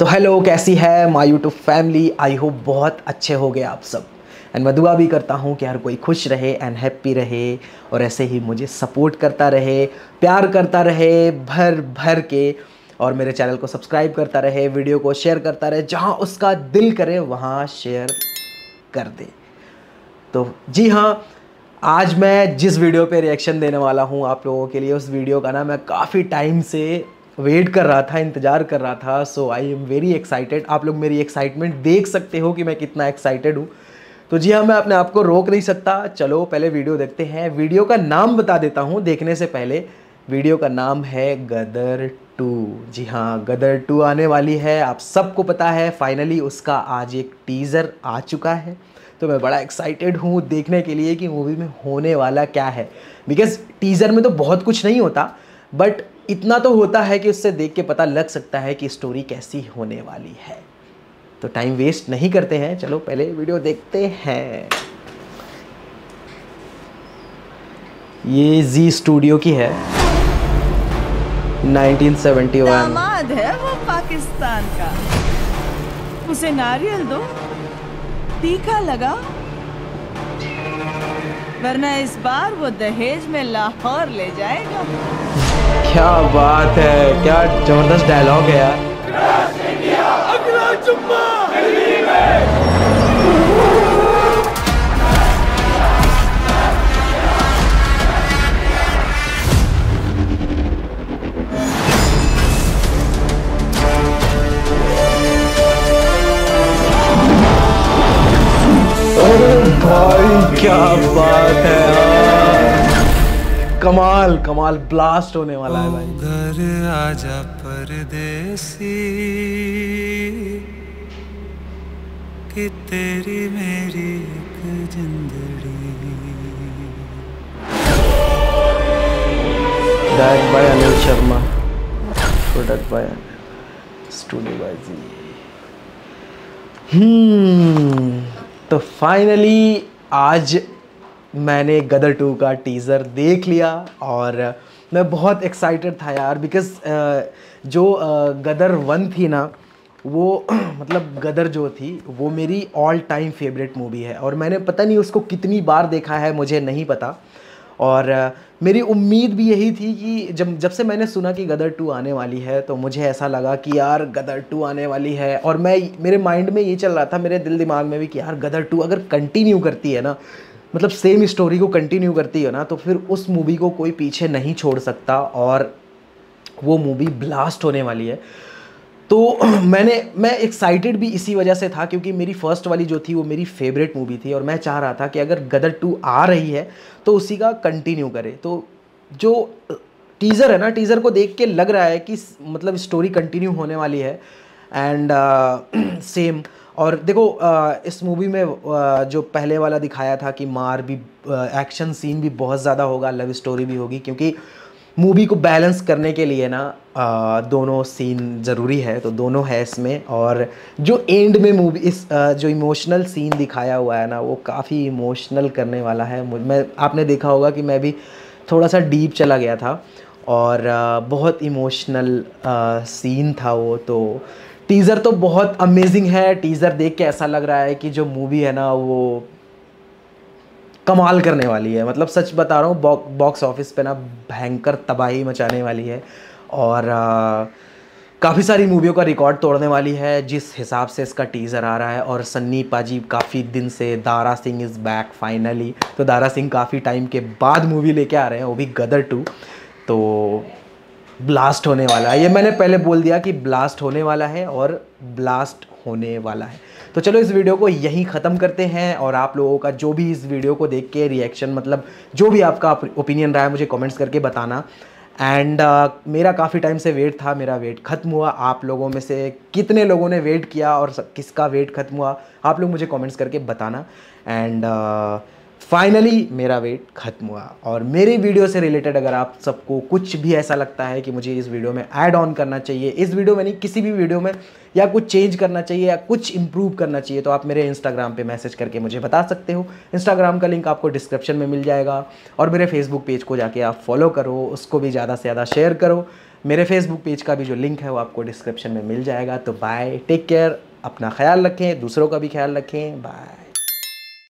तो हेलो, कैसी है my YouTube family. I hope बहुत अच्छे हो गए आप सब। एंड मैं दुआ भी करता हूँ कि हर कोई खुश रहे एंड हैप्पी रहे और ऐसे ही मुझे सपोर्ट करता रहे, प्यार करता रहे भर भर के, और मेरे चैनल को सब्सक्राइब करता रहे, वीडियो को शेयर करता रहे, जहाँ उसका दिल करे वहाँ शेयर कर दे। तो जी हाँ, आज मैं जिस वीडियो पे रिएक्शन देने वाला हूँ आप लोगों के लिए, उस वीडियो का ना मैं काफ़ी टाइम से वेट कर रहा था, इंतज़ार कर रहा था। So I am very excited. आप लोग मेरी एक्साइटमेंट देख सकते हो कि मैं कितना एक्साइटेड हूँ। तो जी हाँ, मैं अपने आप को रोक नहीं सकता। चलो पहले वीडियो देखते हैं। वीडियो का नाम बता देता हूँ देखने से पहले। वीडियो का नाम है गदर 2। जी हाँ, गदर 2 आने वाली है, आप सबको पता है। फाइनली उसका आज एक टीज़र आ चुका है, तो मैं बड़ा एक्साइटेड हूँ देखने के लिए कि मूवी में होने वाला क्या है। बिकॉज टीज़र में तो बहुत कुछ नहीं होता, बट इतना तो होता है कि उससे देख के पता लग सकता है कि स्टोरी कैसी होने वाली है। तो टाइम वेस्ट नहीं करते हैं, चलो पहले वीडियो देखते हैं। ये जी स्टूडियो की है, 1971। दामाद है वो पाकिस्तान का, उसे नारियल दो, तीखा लगा, वरना इस बार वो दहेज में लाहौर ले जाएगा। क्या बात है, क्या जबरदस्त डायलॉग है यार। भाई क्या बात है, कमाल कमाल ब्लास्ट होने वाला है भाई। घर आजा परदेसी कि तेरी मेरी एक जिंदड़ी। Direct by Anil Sharma, product by studio by Zee. तो फाइनली आज मैंने गदर 2 का टीज़र देख लिया और मैं बहुत एक्साइटेड था यार। बिकॉज़ जो गदर 1 थी ना, वो मतलब गदर जो थी वो मेरी ऑल टाइम फेवरेट मूवी है, और मैंने पता नहीं उसको कितनी बार देखा है, मुझे नहीं पता। और मेरी उम्मीद भी यही थी कि जब से मैंने सुना कि गदर 2 आने वाली है, तो मुझे ऐसा लगा कि यार गदर 2 आने वाली है। और मैं, मेरे माइंड में ये चल रहा था, मेरे दिल दिमाग में भी कि यार गदर 2 अगर कंटिन्यू करती है ना, मतलब सेम स्टोरी को कंटिन्यू करती है ना, तो फिर उस मूवी को कोई पीछे नहीं छोड़ सकता और वो मूवी ब्लास्ट होने वाली है। तो मैं एक्साइटेड भी इसी वजह से था, क्योंकि मेरी फ़र्स्ट वाली जो थी वो मेरी फेवरेट मूवी थी, और मैं चाह रहा था कि अगर गदर 2 आ रही है तो उसी का कंटिन्यू करे। तो जो टीज़र है ना, टीज़र को देख के लग रहा है कि मतलब स्टोरी कंटिन्यू होने वाली है। एंड सेम, और देखो इस मूवी में जो पहले वाला दिखाया था कि मार भी, एक्शन सीन भी बहुत ज़्यादा होगा, लव स्टोरी भी होगी, क्योंकि मूवी को बैलेंस करने के लिए ना दोनों सीन ज़रूरी है। तो दोनों है इसमें, और जो एंड में मूवी जो इमोशनल सीन दिखाया हुआ है ना, वो काफ़ी इमोशनल करने वाला है। मैं, आपने देखा होगा कि मैं भी थोड़ा सा डीप चला गया था और बहुत इमोशनल सीन था वो। तो टीज़र तो बहुत अमेजिंग है। टीज़र देख के ऐसा लग रहा है कि जो मूवी है ना वो कमाल करने वाली है। मतलब सच बता रहा हूँ, बॉक्स ऑफिस पे ना भयंकर तबाही मचाने वाली है, और काफ़ी सारी मूवियों का रिकॉर्ड तोड़ने वाली है जिस हिसाब से इसका टीज़र आ रहा है। और सन्नी पाजी काफ़ी दिन से, Dara Singh is back finally. तो दारा सिंह काफ़ी टाइम के बाद मूवी लेके आ रहे हैं, वो भी गदर 2। तो ब्लास्ट होने वाला है, ये मैंने पहले बोल दिया कि ब्लास्ट होने वाला है, और ब्लास्ट होने वाला है। तो चलो इस वीडियो को यहीं ख़त्म करते हैं, और आप लोगों का जो भी इस वीडियो को देख के रिएक्शन, मतलब जो भी आपका ओपिनियन रहा है, मुझे कमेंट्स करके बताना। एंड मेरा काफ़ी टाइम से वेट था, मेरा वेट ख़त्म हुआ। आप लोगों में से कितने लोगों ने वेट किया और किसका वेट ख़त्म हुआ, आप लोग मुझे कमेंट्स करके बताना। एंड फाइनली मेरा वेट ख़त्म हुआ, और मेरी वीडियो से रिलेटेड अगर आप सबको कुछ भी ऐसा लगता है कि मुझे इस वीडियो में ऐड ऑन करना चाहिए, इस वीडियो में नहीं किसी भी वीडियो में, या कुछ चेंज करना चाहिए या कुछ इम्प्रूव करना चाहिए, तो आप मेरे इंस्टाग्राम पे मैसेज करके मुझे बता सकते हो। इंस्टाग्राम का लिंक आपको डिस्क्रिप्शन में मिल जाएगा, और मेरे फेसबुक पेज को जाके आप फॉलो करो, उसको भी ज़्यादा से ज़्यादा शेयर करो। मेरे फेसबुक पेज का भी जो लिंक है वो आपको डिस्क्रिप्शन में मिल जाएगा। तो बाय, टेक केयर, अपना ख्याल रखें, दूसरों का भी ख्याल रखें, बाय।